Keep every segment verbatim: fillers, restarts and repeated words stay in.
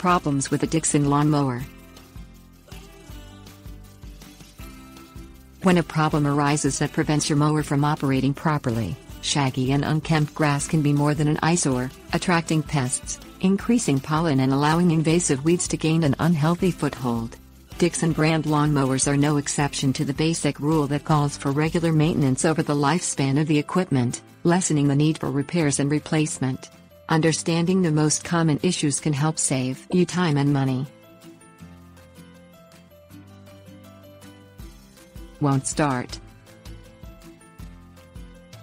problems with a Dixon lawnmower. When a problem arises that prevents your mower from operating properly, shaggy and unkempt grass can be more than an eyesore, attracting pests, increasing pollen and allowing invasive weeds to gain an unhealthy foothold. Dixon brand lawnmowers are no exception to the basic rule that calls for regular maintenance over the lifespan of the equipment, lessening the need for repairs and replacement. Understanding the most common issues can help save you time and money. Won't start.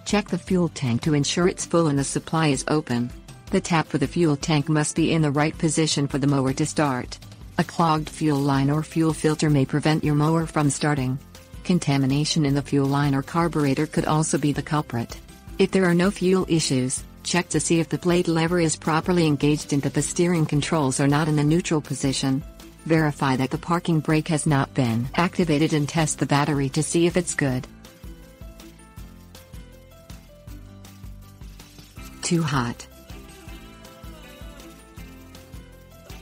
Check the fuel tank to ensure it's full and the supply is open. The tap for the fuel tank must be in the right position for the mower to start. A clogged fuel line or fuel filter may prevent your mower from starting. Contamination in the fuel line or carburetor could also be the culprit. If there are no fuel issues, check to see if the blade lever is properly engaged and that the steering controls are not in the neutral position. Verify that the parking brake has not been activated and test the battery to see if it's good. Too hot.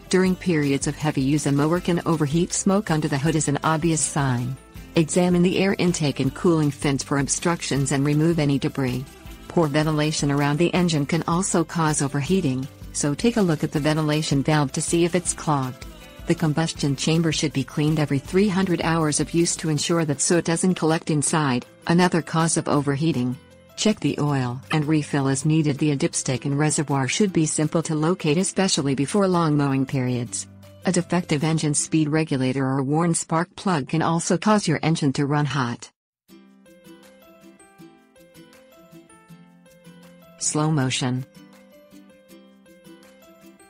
During periods of heavy use, a mower can overheat. Smoke under the hood is an obvious sign. Examine the air intake and cooling fins for obstructions and remove any debris. Poor ventilation around the engine can also cause overheating, so take a look at the ventilation valve to see if it's clogged. The combustion chamber should be cleaned every three hundred hours of use to ensure that soot doesn't collect inside, another cause of overheating. Check the oil and refill as needed. The dipstick and reservoir should be simple to locate, especially before long mowing periods. A defective engine speed regulator or worn spark plug can also cause your engine to run hot. Slow motion.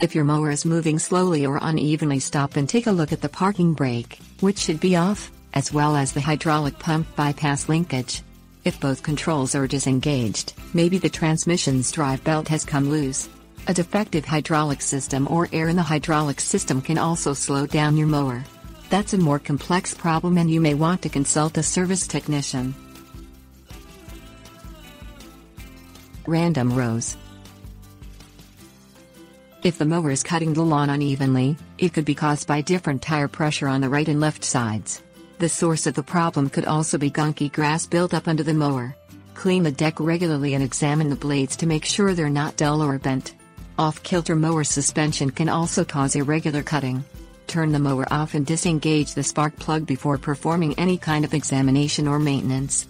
If your mower is moving slowly or unevenly, stop and take a look at the parking brake, which should be off, as well as the hydraulic pump bypass linkage. If both controls are disengaged, maybe the transmission's drive belt has come loose. A defective hydraulic system or air in the hydraulic system can also slow down your mower. That's a more complex problem and you may want to consult a service technician. Random rows. If the mower is cutting the lawn unevenly, it could be caused by different tire pressure on the right and left sides. The source of the problem could also be gunky grass built up under the mower. Clean the deck regularly and examine the blades to make sure they're not dull or bent. Off-kilter mower suspension can also cause irregular cutting. Turn the mower off and disengage the spark plug before performing any kind of examination or maintenance.